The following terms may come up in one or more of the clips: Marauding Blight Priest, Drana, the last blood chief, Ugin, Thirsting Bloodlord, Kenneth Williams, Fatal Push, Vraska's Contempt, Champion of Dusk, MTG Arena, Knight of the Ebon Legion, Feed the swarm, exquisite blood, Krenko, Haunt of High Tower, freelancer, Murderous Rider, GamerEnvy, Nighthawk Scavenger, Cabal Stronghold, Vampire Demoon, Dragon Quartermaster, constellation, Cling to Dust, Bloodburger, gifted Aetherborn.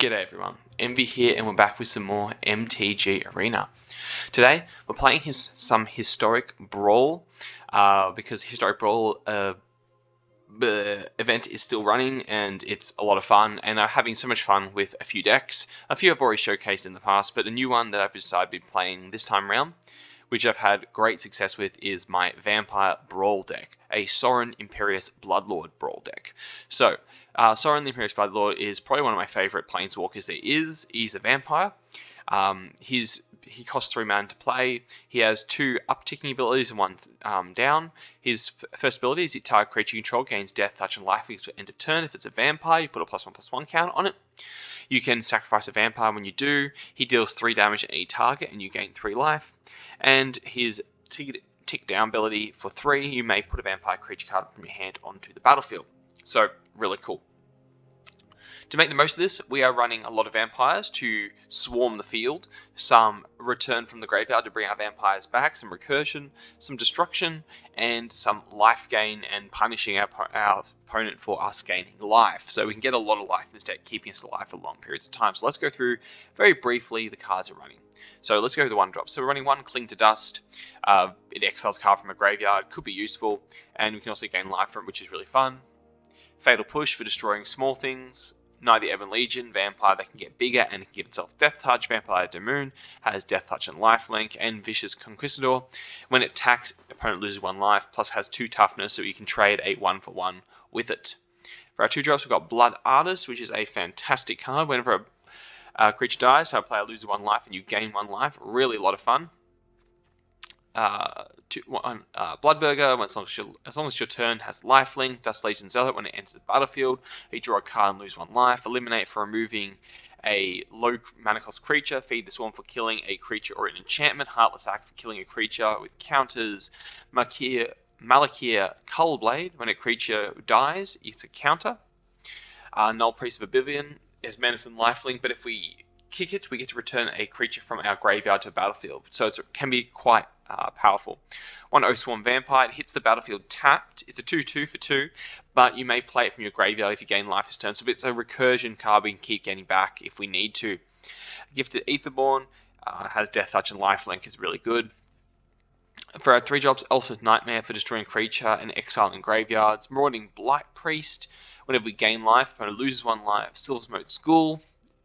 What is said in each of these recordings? G'day everyone, Envy here, and we're back with some more MTG Arena. Today we're playing some Historic Brawl because Historic Brawl event is still running and it's a lot of fun, and I'm having so much fun with a few decks. A few I've already showcased in the past, but a new one that I've decided to be playing this time around, which I've had great success with, is my Vampire Brawl deck, a Sorin Imperius Bloodlord Brawl deck. So, Sorin the Imperius Bloodlord is probably one of my favourite Planeswalkers there is. He's a vampire. He costs 3 mana to play. He has 2 upticking abilities and 1 down. His first ability is, it target creature you control gains death, touch, and life until end of turn. If it's a vampire, you put a +1/+1 count on it. You can sacrifice a vampire. When you do, he deals 3 damage to any target, and you gain 3 life. And his tick down ability, for 3, you may put a vampire creature card from your hand onto the battlefield. So, really cool. To make the most of this, we are running a lot of vampires to swarm the field, some return from the graveyard to bring our vampires back, some recursion, some destruction, and some life gain and punishing our opponent for us gaining life. So we can get a lot of life in this deck, keeping us alive for long periods of time. So let's go through very briefly the cards we're running. So let's go to the 1-drops. So we're running 1 Cling to Dust. It exiles a card from a graveyard, could be useful, and we can also gain life from it, which is really fun. Fatal Push for destroying small things. Knight of the Ebon Legion, vampire that can get bigger and can give itself Death Touch. Vampire Demoon has Death Touch and lifelink, and vicious conquistador. When it attacks, opponent loses 1 life, plus has 2 toughness, so you can trade a 1-for-1 with it. For our 2-drops, we've got Blood Artist, which is a fantastic card. Whenever a creature dies, our player loses 1 life and you gain 1 life. Really a lot of fun. Bloodburger, as long as your turn has lifelink. Dust Legion Zealot, when it enters the battlefield, you draw a card and lose 1 life. Eliminate for removing a low mana cost creature. Feed the Swarm for killing a creature or an enchantment. Heartless Act for killing a creature with counters. Malakir Cullblade, when a creature dies, it's a counter. Null Priest of Oblivion is menace and lifelink, but if we kick it, we get to return a creature from our graveyard to the battlefield, so it can be quite powerful. 1 Osworn Vampire, it hits the battlefield tapped. It's a 2/2 for 2, but you may play it from your graveyard if you gain life this turn, so it's a recursion card we can keep getting back if we need to. Gifted Aetherborn has Death Touch and lifelink, is really good. For our 3-drops, Elf's Nightmare for destroying creature and exile in graveyards. Marauding Blight Priest, whenever we gain life, opponent loses 1 life. Silversmote Ghoul.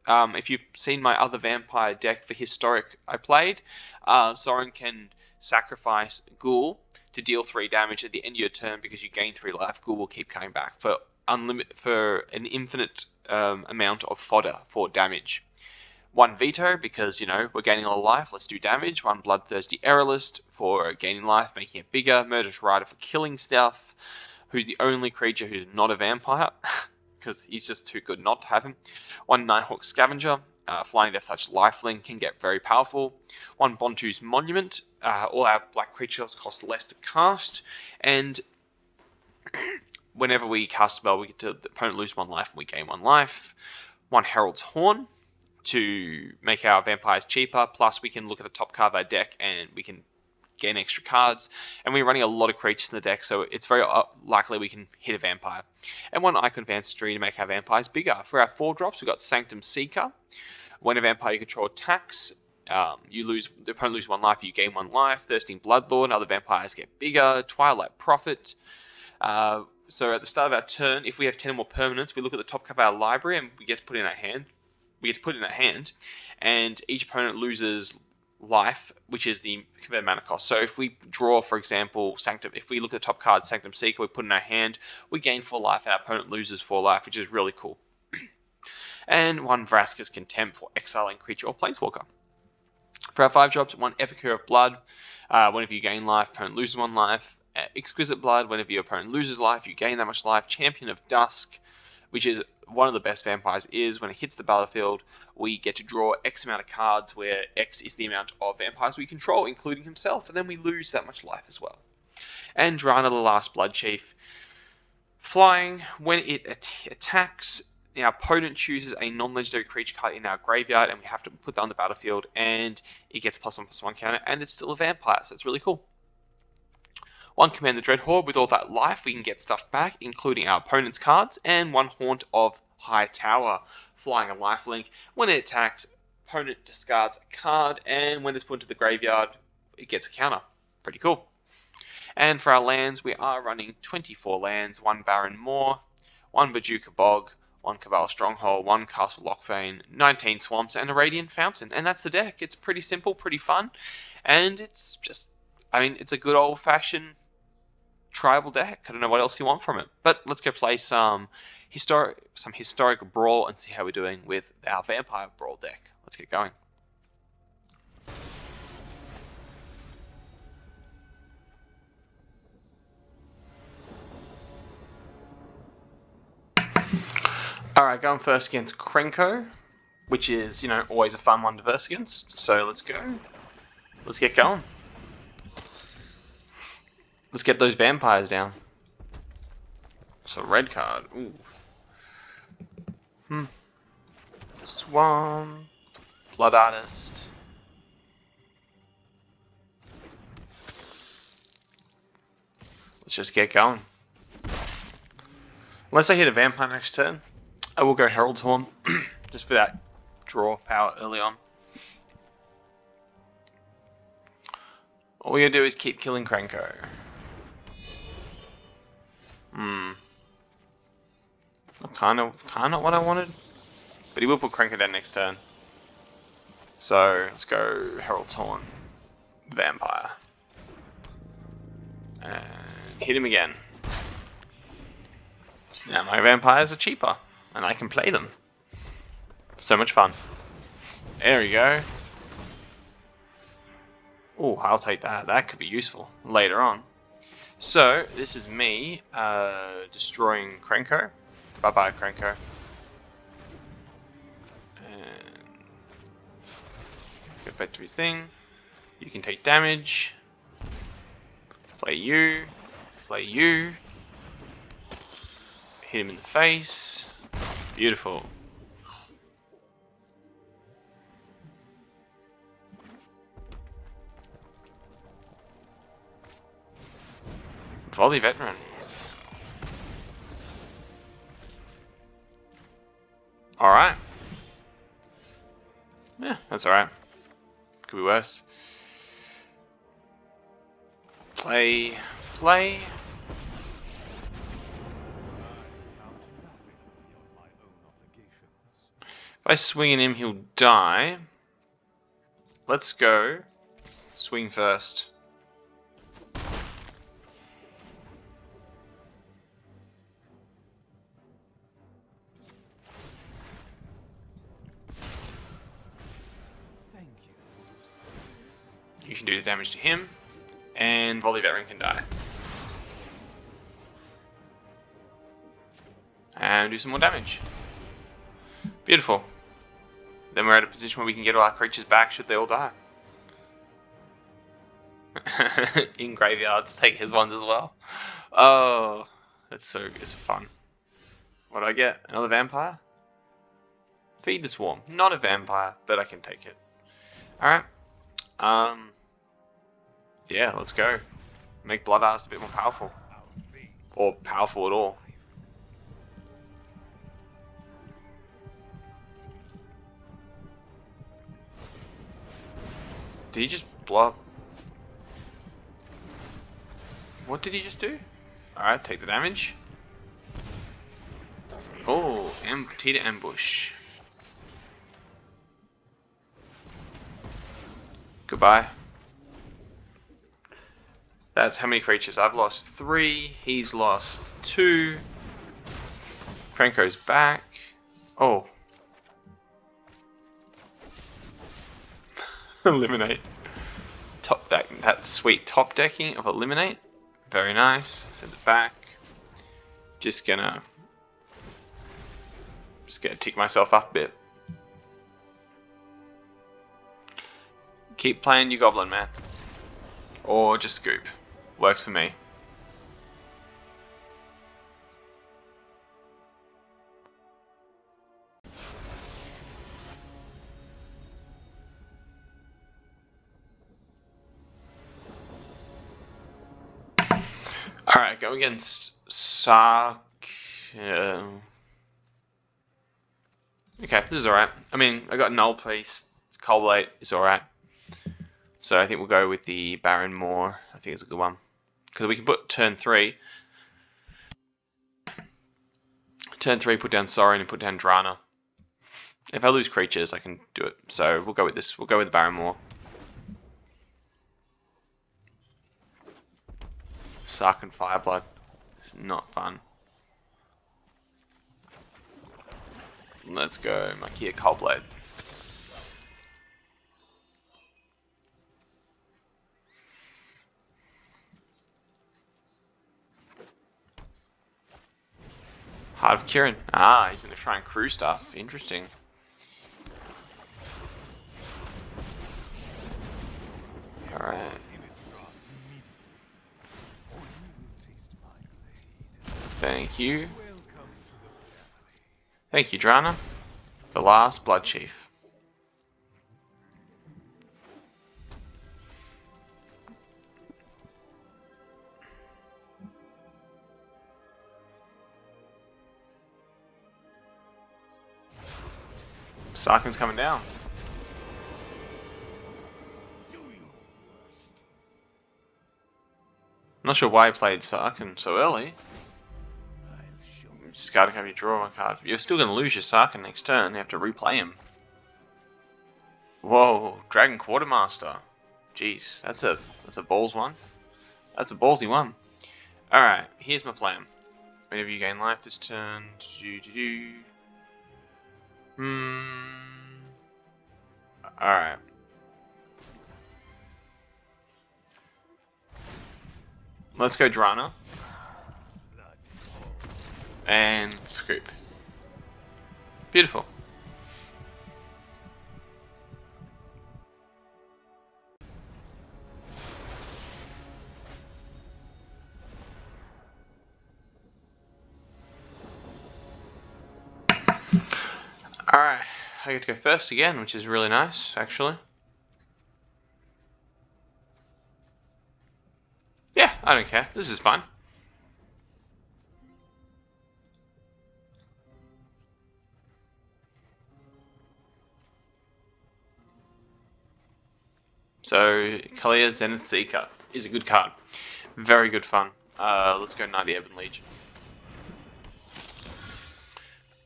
If you've seen my other vampire deck for Historic I played, Sorin can sacrifice Ghoul to deal 3 damage at the end of your turn. Because you gain 3 life, Ghoul will keep coming back for an infinite amount of fodder for damage. 1 Veto, because, you know, we're gaining a lot of life, let's do damage. 1 Bloodthirsty Errorlist for gaining life, making it bigger. Murderous Rider for killing stuff, who's the only creature who's not a vampire. Because he's just too good not to have him. 1 Nighthawk Scavenger, flying, Death Touch, lifelink, can get very powerful. 1 Bontu's Monument, all our black creatures cost less to cast, and whenever we cast a spell, we get to the opponent lose 1 life and we gain 1 life. 1 Herald's Horn to make our vampires cheaper, plus we can look at the top card of our deck and we can gain extra cards, and we're running a lot of creatures in the deck, so it's very likely we can hit a vampire. And 1 Icon of Ancestry to make our vampires bigger. For our 4-drops, we've got Sanctum Seeker. When a vampire you control attacks, the opponent loses 1 life, you gain 1 life. Thirsting Bloodlord, other vampires get bigger. Twilight Prophet. So at the start of our turn, if we have 10 or more permanents, we look at the top card of our library and we get to put in our hand. And each opponent loses life, which is the converted mana cost. So if we draw, for example, if we look at the top card, Sanctum Seeker, we put in our hand, we gain 4 life, and our opponent loses 4 life, which is really cool. And 1 Vraska's Contempt for exiling creature or Planeswalker. For our 5-drops, 1 Epicure of Blood, whenever you gain life, opponent loses 1 life. Exquisite Blood, whenever your opponent loses life, you gain that much life. Champion of Dusk, which is one of the best vampires is, when it hits the battlefield, we get to draw X amount of cards, where X is the amount of vampires we control, including himself, and then we lose that much life as well. And Drana, the Last Blood Chief, flying, when it attacks, our opponent chooses a non-legendary creature card in our graveyard, and we have to put that on the battlefield, and it gets a +1/+1 counter, and it's still a vampire, so it's really cool. 1 Command the Dreadhorde, with all that life, we can get stuff back, including our opponent's cards, and 1 Haunt of High Tower, flying a lifelink. When it attacks, opponent discards a card, and when it's put into the graveyard, it gets a counter. Pretty cool. And for our lands, we are running 24 lands, 1 Baron Moor, 1 Bajuka Bog, 1 Cabal Stronghold, 1 Castle Lochthane, 19 Swamps, and a Radiant Fountain. And that's the deck. It's pretty simple, pretty fun, and it's just, I mean, it's a good old-fashioned tribal deck. I don't know what else you want from it. But let's go play some historic Brawl and see how we're doing with our Vampire Brawl deck. Let's get going. Alright, going first against Krenko, which is, you know, always a fun one to verse against. So let's go. Let's get going. Let's get those vampires down. It's a red card. Ooh. Swarm. Blood Artist. Let's just get going. Unless I hit a vampire next turn, I will go Herald's Horn. Just for that draw power early on. All we gotta do is keep killing Krenko. Kind of what I wanted. But he will put Krenko down next turn. So, let's go Herald's Horn. Vampire. And hit him again. Now my vampires are cheaper. And I can play them. So much fun. There we go. Oh, I'll take that. That could be useful later on. So, this is me destroying Krenko. Bye bye, Krenko. And go back to his thing. You can take damage. Play you. Play you. Hit him in the face. Beautiful. Volley Veteran. Alright. Yeah, that's alright. Could be worse. Play, play. If I swing at him, he'll die. Let's go. Swing first. You can do the damage to him, and Volley Veteran can die. And do some more damage. Beautiful. Then we're at a position where we can get all our creatures back should they all die. In graveyards, take his ones as well. Oh, that's so good. It's fun. What do I get? Another vampire? Feed the swarm. Not a vampire, but I can take it. Alright. Yeah, let's go. Make Blood Artist a bit more powerful. Or powerful at all. Did he just blow up? What did he just do? Alright, take the damage. Oh, empty to ambush. Goodbye. That's how many creatures. I've lost 3. He's lost 2. Krenko's back. Oh. Eliminate. Top deck. That sweet top decking of Eliminate. Very nice. Send it back. Just gonna tick myself up a bit. Keep playing your goblin, man. Or just scoop. Works for me. Alright, go against Sark. Okay, this is alright. I mean, I got Null Priest, Cullblade, it's alright. So I think we'll go with the Baron Moor. I think it's a good one. Because we can put turn 3. Turn 3, put down Sorin and put down Drana. If I lose creatures, I can do it. So we'll go with this. We'll go with the Baron Moor. Sark and Fireblood. It's not fun. Let's go, Malakir Cullblade. Heart of Kieran. Ah, he's gonna try and crew stuff. Interesting. Alright. Thank you. Thank you, Drana. The last blood chief. Sarkin's coming down. I'm not sure why I played Sarkin so early. Discard a card, you draw one card. You're still going to lose your Sarkin next turn. You have to replay him. Whoa, Dragon Quartermaster. Jeez, that's a balls one. That's a ballsy one. All right, here's my plan. Whenever you gain life this turn, All right. Let's go, Drana. And scoop. Beautiful. Alright, I get to go first again, which is really nice, actually. Yeah, I don't care. This is fine. So, Kalia's Zenith Seeker is a good card. Very good fun. Let's go Knight of the Ebon Legion.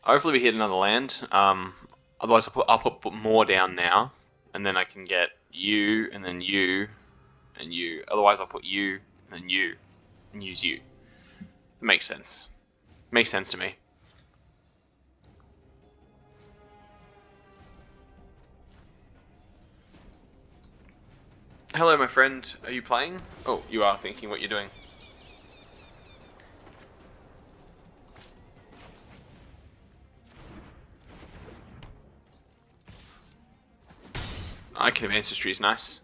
Hopefully we hit another land. Otherwise I'll put more down now. And then I can get you, and then you, and you. Otherwise I'll put you, and then you, and use you. It makes sense. Makes sense to me. Hello, my friend. Are you playing? Oh, you are thinking what you're doing. Icon of Ancestry is nice.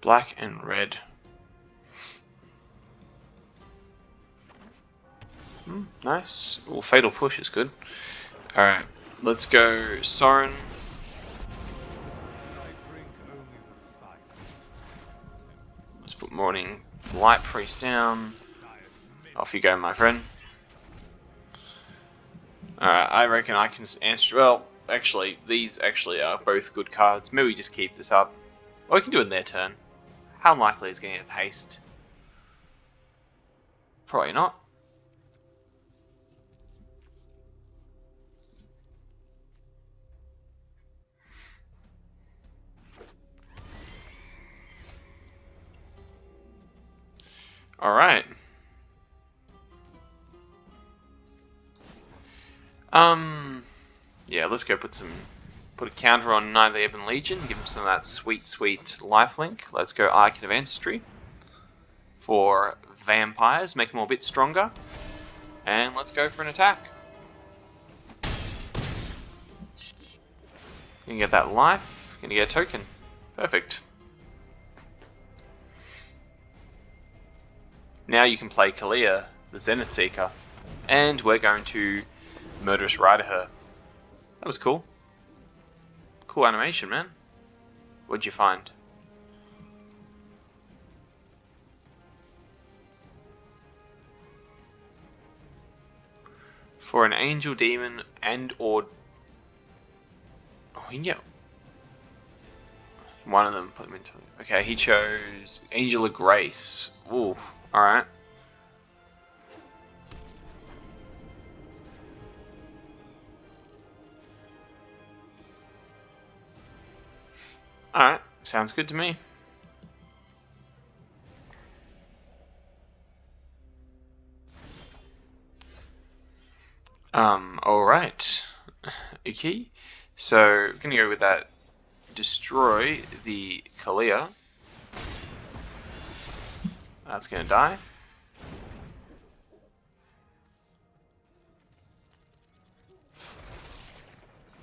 Black and red. Nice. Well, Fatal Push is good. Alright, let's go Sorin. Let's put Morning Light Priest down. Off you go, my friend. Alright, I reckon I can answer. Well, actually, these actually are both good cards. Maybe we just keep this up. Or we can do it in their turn. How unlikely is going to have haste? Probably not. Alright. Yeah, let's go put a counter on Knight of the Ebon Legion, give him some of that sweet, sweet lifelink. Let's go Icon of Ancestry for vampires, make them all a bit stronger. And let's go for an attack. Gonna get that life, gonna get a token. Perfect. Now you can play Kalia, the Zenith Seeker, and we're going to Murderous Rider her. That was cool. Cool animation, man. What'd you find? for an Angel Demon and or... Oh, he can get one of them, put them into... Okay, he chose Angel of Grace. Ooh, alright. Alright, sounds good to me. Alright. Okay. So, I'm gonna go with that. Destroy the Kalia. That's gonna die.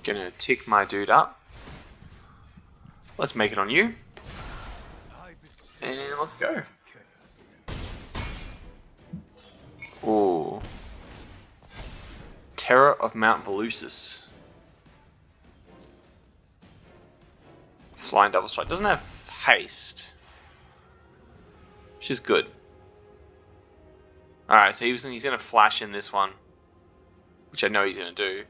Gonna tick my dude up. Let's make it on you. And let's go. Ooh. Terror of Mount Volusis. Flying double strike. Doesn't have haste. Which is good. Alright, so he's going to flash in this one. Which I know he's going to do.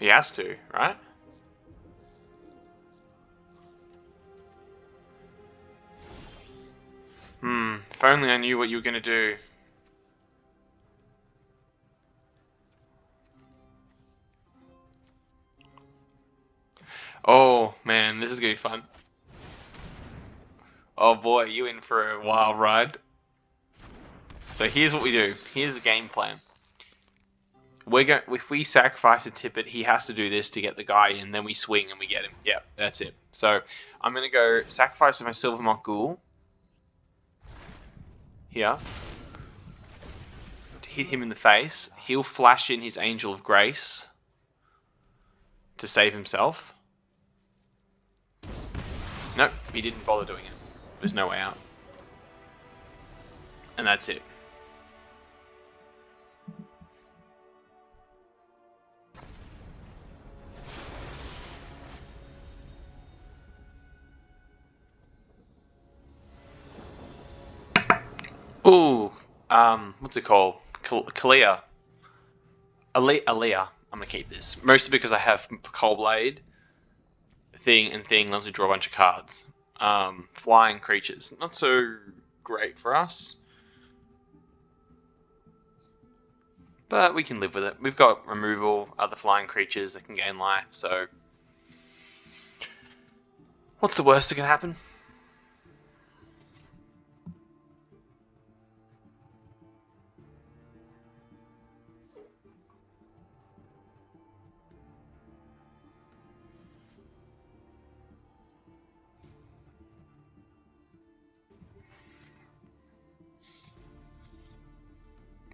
He has to, right? Hmm, if only I knew what you were going to do. Oh, man, this is going to be fun. Oh boy, you in for a wild ride. So here's what we do. Here's the game plan. If we sacrifice a Tippet, he has to do this to get the guy in, then we swing and we get him. Yeah, that's it. So, I'm going to go sacrifice my Silversmote Ghoul. Here. To hit him in the face. He'll flash in his Angel of Grace. To save himself. Nope, he didn't bother doing it. There's no way out. And that's it. Ooh, what's it called? Kalia. Alia. I'm gonna keep this. Mostly because I have Cullblade. Thing lets me draw a bunch of cards. Flying creatures. Not so great for us. But we can live with it. We've got removal, other flying creatures that can gain life, so... What's the worst that can happen?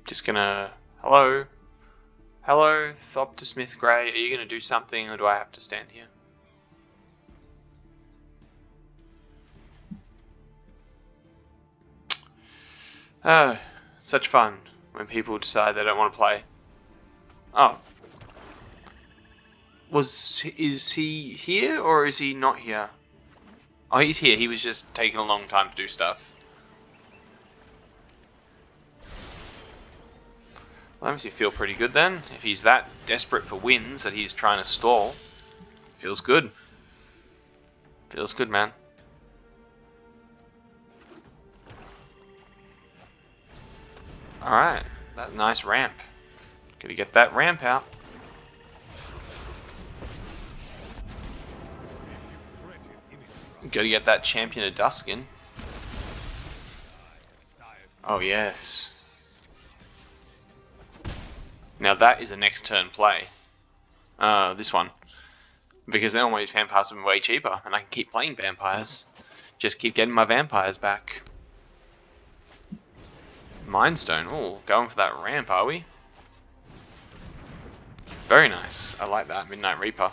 Just gonna, hello, Thopter Smith Gray, are you gonna do something or do I have to stand here? Oh, such fun when people decide they don't want to play. Oh, is he here or is he not here? Oh, he's here, he was just taking a long time to do stuff. Well, makes you feel pretty good then. If he's that desperate for wins that he's trying to stall, feels good. Feels good, man. Alright, that nice ramp. Gotta get that ramp out. Gotta get that Champion of Dusk in. Oh, yes. Now that is a next turn play, this one, because then all my vampires have been way cheaper and I can keep playing vampires, just keep getting my vampires back. Mindstone, ooh, going for that ramp are we? Very nice, I like that, Midnight Reaper.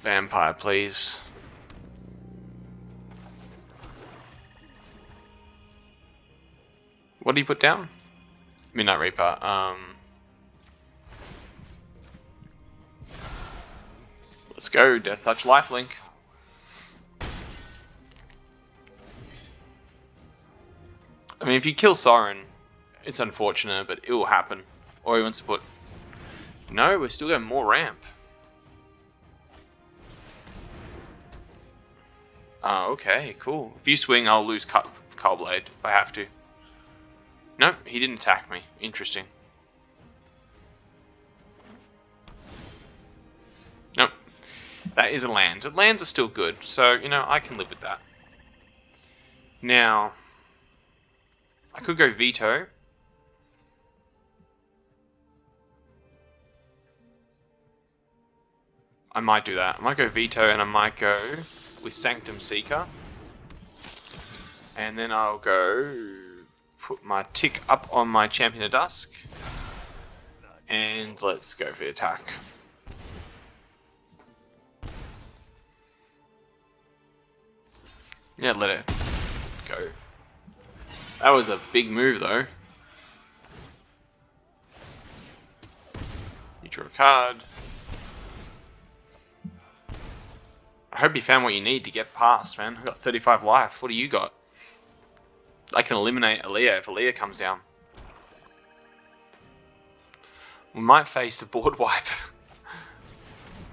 Vampire please. What do you put down? Midnight Reaper. Let's go, Death Touch Lifelink. I mean, if you kill Sorin, it's unfortunate, but it will happen. Or he wants to put... No, we're still going more ramp. Oh, okay, cool. If you swing, I'll lose Cullblade if I have to. Nope, he didn't attack me. Interesting. Nope. That is a land. Lands are still good, so, you know, I can live with that. Now... I could go veto. I might do that. I might go veto and I might go with Sanctum Seeker. And then I'll go put my tick up on my Champion of Dusk. And let's go for the attack. Yeah, let it go. That was a big move though. You drew a card. I hope you found what you need to get past, man. I got 35 life. What do you got? I can eliminate Aaliyah if Aaliyah comes down. We might face the board wipe.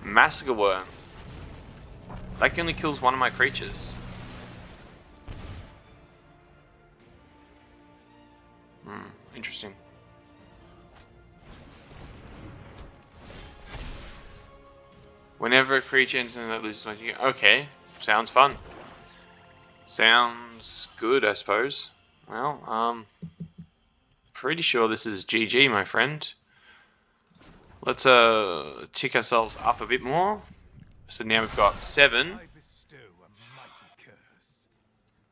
Massacre Worm. That only kills one of my creatures. Interesting. Whenever a creature enters and that loses one, okay, sounds fun. Sounds good, I suppose. Well, pretty sure this is GG, my friend. Let's tick ourselves up a bit more. So now we've got 7.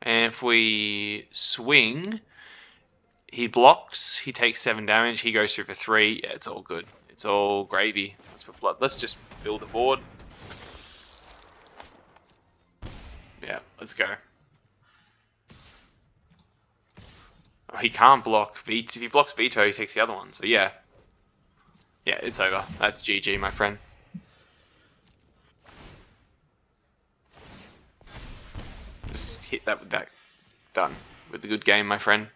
And if we swing. He blocks, he takes 7 damage, he goes through for 3. Yeah, it's all good. It's all gravy. Let's put blood. Let's just build a board. Yeah, let's go. Oh, he can't block. If he blocks veto, he takes the other one. So yeah. Yeah, it's over. That's GG, my friend. Just hit that with that. Done. With the good game, my friend.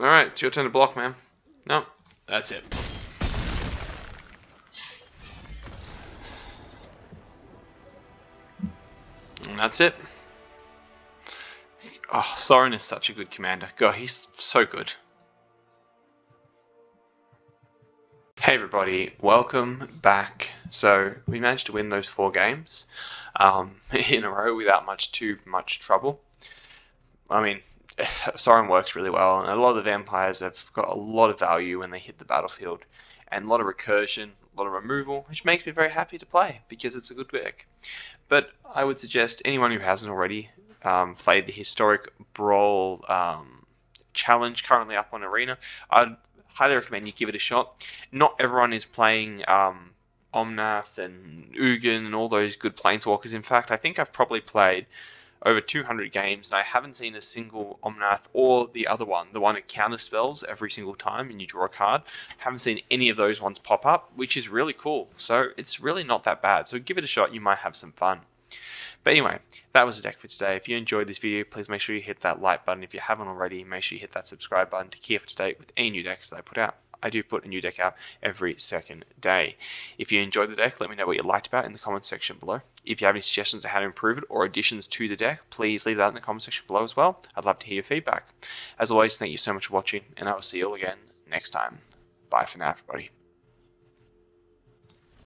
Alright, it's your turn to block, man. No, that's it. And that's it. Oh, Sorin is such a good commander. God, he's so good. Hey everybody, welcome back. So, we managed to win those 4 games in a row without too much trouble. I mean... Sorin works really well, and a lot of the vampires have got a lot of value when they hit the battlefield, and a lot of recursion, a lot of removal, which makes me very happy to play, because it's a good deck. But I would suggest anyone who hasn't already played the Historic Brawl challenge currently up on Arena, I'd highly recommend you give it a shot. Not everyone is playing Omnath and Ugin and all those good Planeswalkers. In fact, I think I've probably played... over 200 games, and I haven't seen a single Omnath or the other one, the one that counterspells every single time and you draw a card. Haven't seen any of those ones pop up, which is really cool. So it's really not that bad. So give it a shot, you might have some fun. But anyway, that was the deck for today. If you enjoyed this video, please make sure you hit that like button. If you haven't already, make sure you hit that subscribe button to keep up to date with any new decks that I put out. I do put a new deck out every 2nd day. If you enjoyed the deck, let me know what you liked about it in the comments section below. If you have any suggestions on how to improve it or additions to the deck, please leave that in the comments section below as well. I'd love to hear your feedback. As always, thank you so much for watching, and I will see you all again next time. Bye for now, everybody.